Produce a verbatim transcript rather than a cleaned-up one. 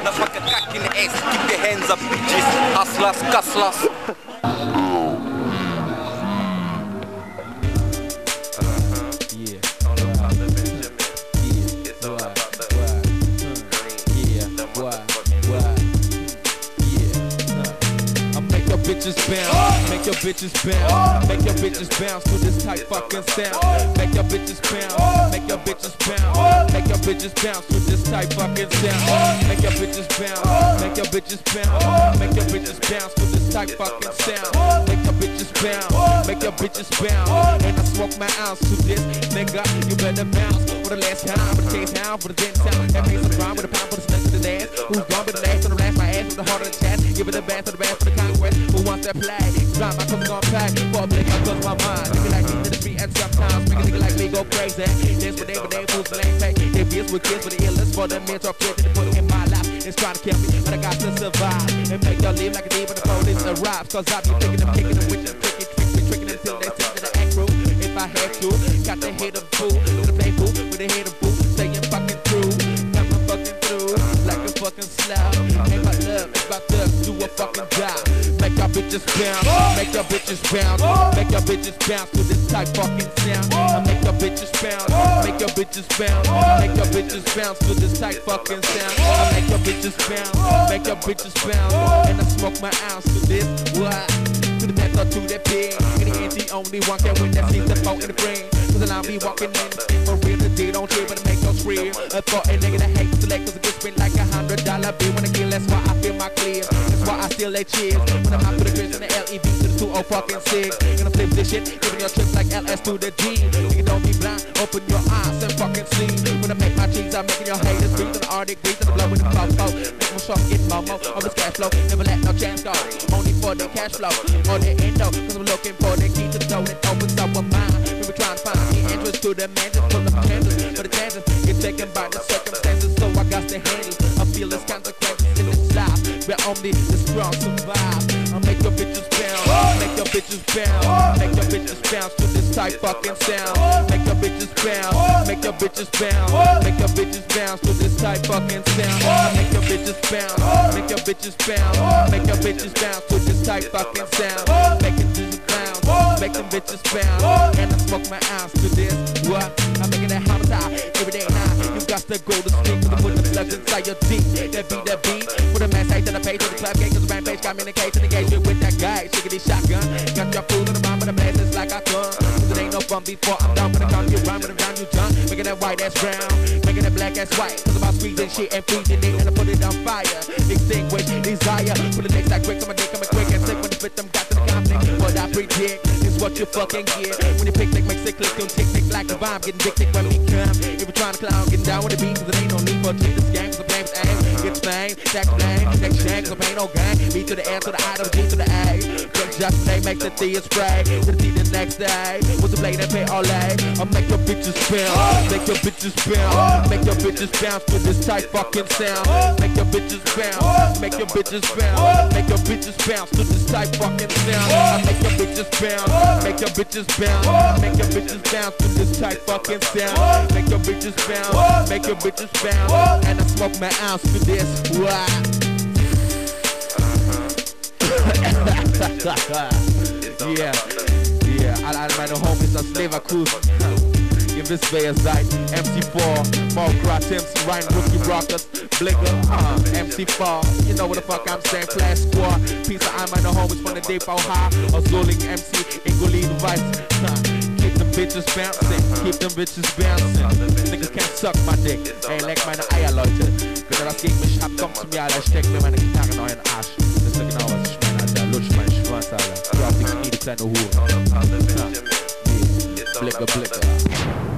motherfucker cock in the ass. Keep your hands up, bitches. Hustlers, custlers. Bitches bounce, make your bitches bounce, make your bitches bounce to this tight fucking sound. Make your bitches bounce, make your bitches bounce, make your bitches bounce to this tight fucking sound. Make your bitches bounce, make your bitches bounce, make your bitches bounce to this tight fucking sound. Make your bitches bounce, make your bitches bounce, and I smoke my ounce to this nigga. You better bounce for the last time, for the chase down, for the damn sound. That makes a rhyme with a pound for the snatch of the dance. Who's gonna be the last to the last? My ass with the heart of the chest. Give it the best to the best for the conquest. Wants that flag, fly my comes on pack. For a blick, I close my mind. Nigga like these in the street and sometimes make a nigga like me go crazy. This for them, but they fools and ain't fake. They bitch with kids for the illness, for the mental shit they put in my life. It's trying to kill me, but I got to survive and make y'all live like a demon. The police arrives, cause I be picking them, kicking them, witching, tricking, tricking, tricking until they see that I act rude. If I had to, got to hate them too. Gonna play boo with a hate of boo, saying fucking true. Got my fucking through, like a fucking slob. Ain't my love, it's about to do a fucking job. Make your bitches bounce, make your bitches bounce, make your bitches bounce to this tight fucking sound. I make your bitches bounce, make your bitches bounce, make your bitches bounce to this tight fucking sound. I make your bitches bounce, make your bitches bounce, and I smoke my ounce to this what? To the death or to the pig. And it ain't the only one that win that sees the foe in the brain. Cause I'll be walking in the street for real, the deal don't trip, but I make no trip. I thought a nigga that hates select, cause it gets spent like a hundred dollar bill when I get, that's why I feel my clear. That's why I still let cheers when I'm out for the grits and the L E V to the two oh fucking six. Gonna flip this shit, giving your trips like L S to the G. Nigga don't be blind, open your eyes and fucking see. When I make my cheese, I'm making your haters breathe on the Arctic breeze and the blow with the fofo. Make my shark get momo on this cash flow, never let no chance go. Only for the cash flow, on the endo, cause I'm looking for the key to the door that opens up my mind. We were trying to find the entrance to the mansion, full of chances, but the chances get taken by the circumstances, so I got to handle. I feel this consequences in this life, where only the strong survive. I make your bitches bounce, make your bitches bounce, make your bitches bounce to this tight fucking sound. Make your bitches bounce, make your bitches bounce, make your bitches bounce to this tight fucking sound. I make your bitches bounce, make your bitches bounce, make your bitches bounce to this tight fucking sound. Make it just bounce, make them bitches bounce, and I smoke my eyes to this. What? I'm making that homicide every day now. You got to go to sleep with the put the slugs inside your teeth. That beat, that beat. With a mass hate to the page to the club gate, cause the rampage got me in the cage to the gate with that guy. Shiggity shotgun, got your food in the mind, but the blast is like I come. Cause it ain't no fun before I'm done. When I come, you rhyme, when I'm done, you done. Making that white ass brown, making that black ass white. Cause I'm about squeezing shit and freezing it, and I put it on fire. Extinguish desire, put the next like quick, so my dick coming quick and sick when the fit them got to the conflict. But I predict is what you fucking get when you picnic makes it click, don't tick tick like the vibe, getting big tick when we come. If we trying to clown, getting down with the beat, cause it ain't no need for a treat. This game, cause the blame's ass, get flamed, stack flame, stack shank, cause I ain't no gang. B to the L to the I to the G to the A. Just just they make the theater spray, to the T the next day. What's the blade that pay all day? I make your bitches bounce, make your bitches bounce, make your bitches bounce to this tight fucking sound. Make your bitches bounce, make your bitches bounce, make your bitches bounce to this tight fucking sound. I make your bitches bounce, make your bitches bounce, make your bitches bounce to this tight fucking sound. Make your bitches bounce, make your bitches bounce, and I smoke my ounce to this. Yeah, yeah, alle meine Homies aus Leverkusen. Ihr wisst, wer ihr seid, M C four, Mark Rock, Timson, Ryan, Rookie Rockers, Blicker, uh, M C four, you know what the fuck I'm saying, Flash Squad, Peace of all meine Homies von der D V H, aus Solingen, M C, Ingoli, du weißt, uh, keep them bitches bouncing, keep them bitches bouncing, niggas can't suck my dick, ey, leck meine Eier, Leute, wenn ihr das gegen mich habt, kommt zu mir, Alter, steckt mir meine Gitarre in euren Arsch, wisst ihr genau, was ich meine, Alter, lutsch meinen Schwanz, Alter, geh auf die Knie, die kleine Hure, uh, Blicker, Blicker.